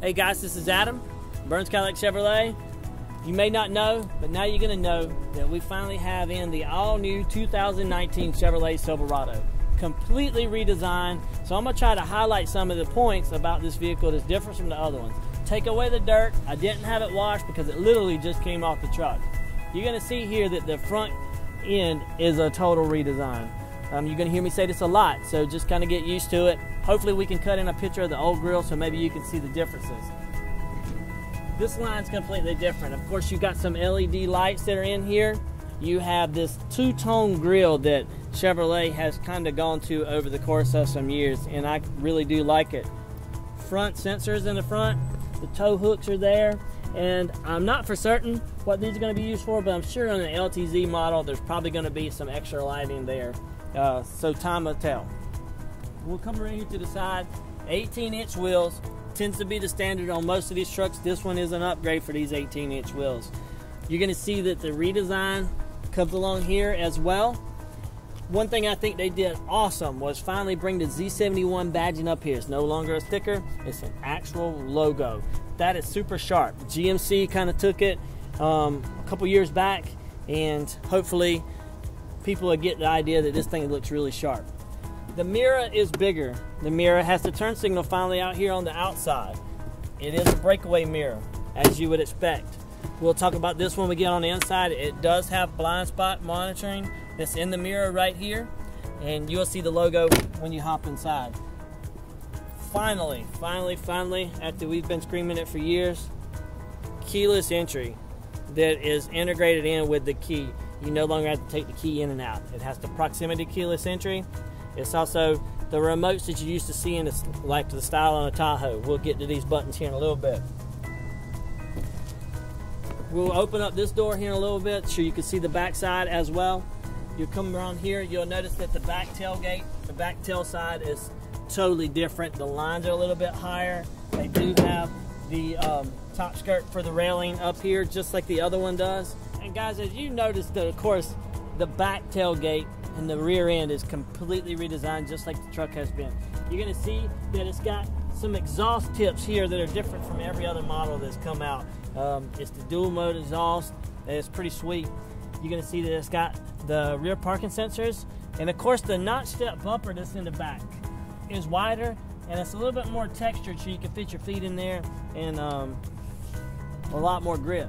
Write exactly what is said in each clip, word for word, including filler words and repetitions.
Hey guys, this is Adam, Burns Cadillac Chevrolet. You may not know, but now you're going to know that we finally have in the all-new two thousand nineteen Chevrolet Silverado. Completely redesigned, so I'm going to try to highlight some of the points about this vehicle that's different from the other ones. Take away the dirt. I didn't have it washed because it literally just came off the truck. You're going to see here that the front end is a total redesign. Um, you're going to hear me say this a lot, so just kind of get used to it. Hopefully we can cut in a picture of the old grill so maybe you can see the differences. This line's completely different. Of course, you've got some L E D lights that are in here. You have this two-tone grill that Chevrolet has kind of gone to over the course of some years, and I really do like it. Front sensors in the front, the tow hooks are there, and I'm not for certain what these are going to be used for, but I'm sure on an L T Z model there's probably going to be some extra lighting there. Uh, so time will tell. We'll come around here to the side. eighteen inch wheels tends to be the standard on most of these trucks. This one is an upgrade for these eighteen inch wheels. You're going to see that the redesign comes along here as well. One thing I think they did awesome was finally bring the Z seventy-one badging up here. It's no longer a sticker, it's an actual logo. That is super sharp. G M C kind of took it um, a couple years back, and hopefully people will get the idea that this thing looks really sharp. The mirror is bigger. The mirror has the turn signal finally out here on the outside. It is a breakaway mirror, as you would expect. We'll talk about this when we get on the inside. It does have blind spot monitoring that's in the mirror right here, and you'll see the logo when you hop inside. Finally, finally, finally, after we've been screaming it for years, keyless entry that is integrated in with the key. You no longer have to take the key in and out. It has the proximity keyless entry. It's also the remotes that you used to see in the, like the style on a Tahoe. We'll get to these buttons here in a little bit. We'll open up this door here in a little bit so you can see the backside as well. You come around here, you'll notice that the back tailgate, the back tail side is totally different. The lines are a little bit higher. They do have the um, top skirt for the railing up here, just like the other one does. And guys, as you notice, that of course the back tailgate and the rear end is completely redesigned, just like the truck has been. You're going to see that it's got some exhaust tips here that are different from every other model that's come out. Um, it's the dual mode exhaust, and it's pretty sweet. You're going to see that it's got the rear parking sensors, and of course the notched up bumper that's in the back is wider, and it's a little bit more textured so you can fit your feet in there, and um, a lot more grip.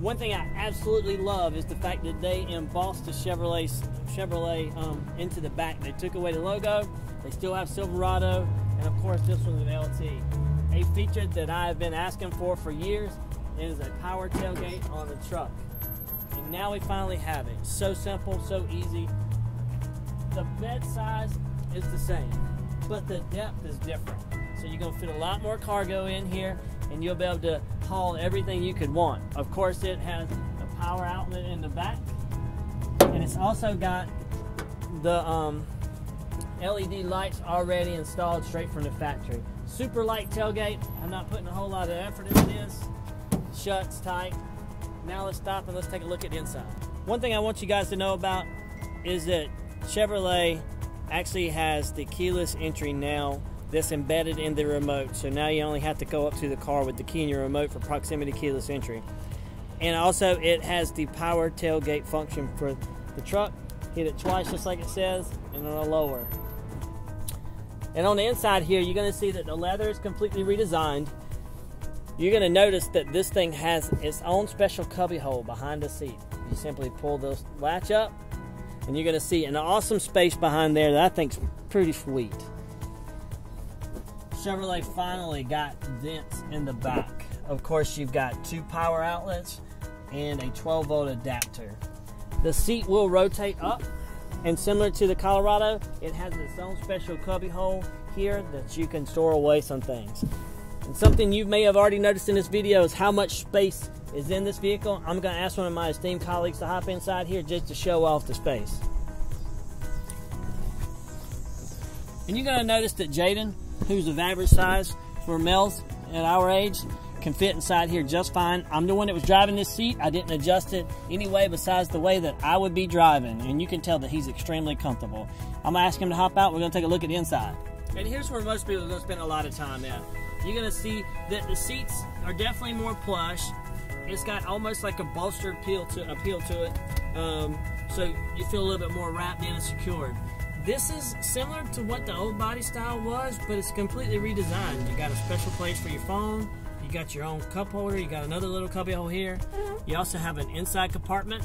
One thing I absolutely love is the fact that they embossed the Chevrolet Chevrolet um, into the back. They took away the logo. They still have Silverado, and of course this one's an L T. A feature that I have been asking for for years is a power tailgate on the truck, and now we finally have it. So simple, so easy. The bed size is the same, but the depth is different. So you're gonna fit a lot more cargo in here, and you'll be able to haul everything you could want. Of course, it has a power outlet in the back, and it's also got the um, L E D lights already installed straight from the factory. Super light tailgate. I'm not putting a whole lot of effort into this. Shuts tight. Now let's stop and let's take a look at the inside. One thing I want you guys to know about is that Chevrolet actually has the keyless entry now that's embedded in the remote, so now you only have to go up to the car with the key and your remote for proximity keyless entry. And also it has the power tailgate function for the truck. Hit it twice just like it says, and it'll lower. And on the inside here, you're going to see that the leather is completely redesigned. You're going to notice that this thing has its own special cubby hole behind the seat. You simply pull the latch up, and you're going to see an awesome space behind there that I think's pretty sweet. Chevrolet finally got vents in the back. Of course, you've got two power outlets and a twelve volt adapter. The seat will rotate up, and similar to the Colorado, it has its own special cubby hole here that you can store away some things. And something you may have already noticed in this video is how much space is in this vehicle. I'm going to ask one of my esteemed colleagues to hop inside here just to show off the space. And you're going to notice that Jayden, who's of average size for males at our age, can fit inside here just fine. I'm the one that was driving this seat. I didn't adjust it anyway besides the way that I would be driving, and you can tell that he's extremely comfortable. I'm going to ask him to hop out. We're going to take a look at the inside. and here's where most people are going to spend a lot of time at. You're going to see that the seats are definitely more plush. It's got almost like a bolstered appeal to, appeal to it, um, so you feel a little bit more wrapped in and secured. This is similar to what the old body style was, but it's completely redesigned. You got a special place for your phone. You got your own cup holder. You got another little cubby hole here. You also have an inside compartment.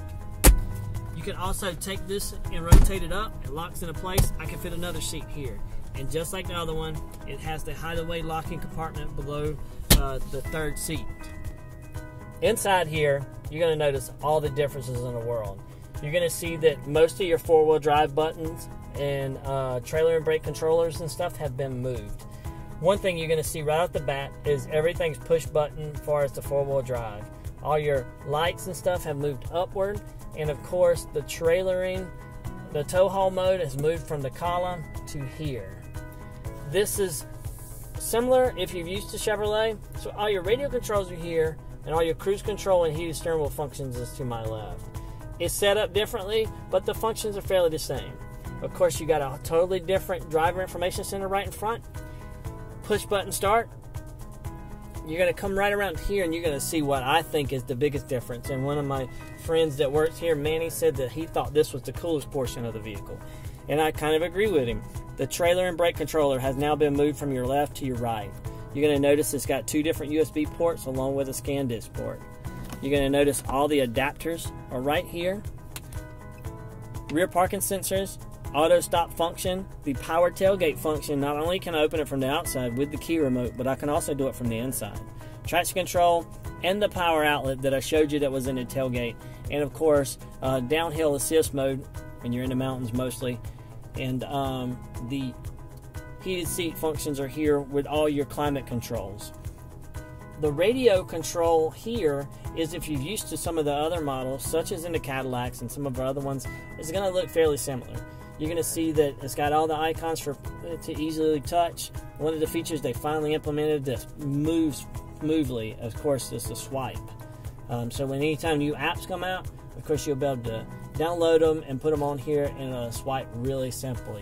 You can also take this and rotate it up. It locks into place. I can fit another seat here. And just like the other one, it has the hideaway locking compartment below uh, the third seat. Inside here, you're going to notice all the differences in the world. You're going to see that most of your four-wheel drive buttons and uh, trailer and brake controllers and stuff have been moved. One thing you're going to see right off the bat is everything's push button as far as the four-wheel drive. All your lights and stuff have moved upward, and of course the trailering, the tow haul mode has moved from the column to here. This is similar if you're used to Chevrolet. So all your radio controls are here, and all your cruise control and heated steering wheel functions is to my left. It's set up differently, but the functions are fairly the same. Of course, you got a totally different driver information center right in front. Push button start. You're going to come right around here, and you're going to see what I think is the biggest difference. And one of my friends that works here, Manny, said that he thought this was the coolest portion of the vehicle. And I kind of agree with him. The trailer and brake controller has now been moved from your left to your right. You're going to notice it's got two different U S B ports along with a scan disc port. You're going to notice all the adapters are right here. Rear parking sensors, auto stop function, the power tailgate function. Not only can I open it from the outside with the key remote, but I can also do it from the inside. Traction control and the power outlet that I showed you that was in the tailgate. And of course, uh, downhill assist mode when you're in the mountains mostly. And um, the heated seat functions are here with all your climate controls. The radio control here is, if you're used to some of the other models, such as in the Cadillacs and some of our other ones, it's going to look fairly similar. You're going to see that it's got all the icons for to easily touch. One of the features they finally implemented this moves smoothly, of course, is the swipe. Um, so when anytime new apps come out, of course, you'll be able to download them and put them on here and uh, swipe really simply,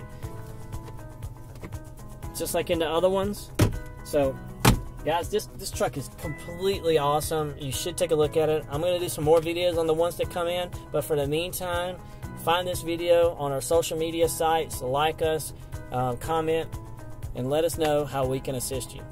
just like in the other ones. So guys, this this truck is completely awesome. You should take a look at it. I'm going to do some more videos on the ones that come in, but for the meantime, find this video on our social media sites, like us, um, comment, and let us know how we can assist you.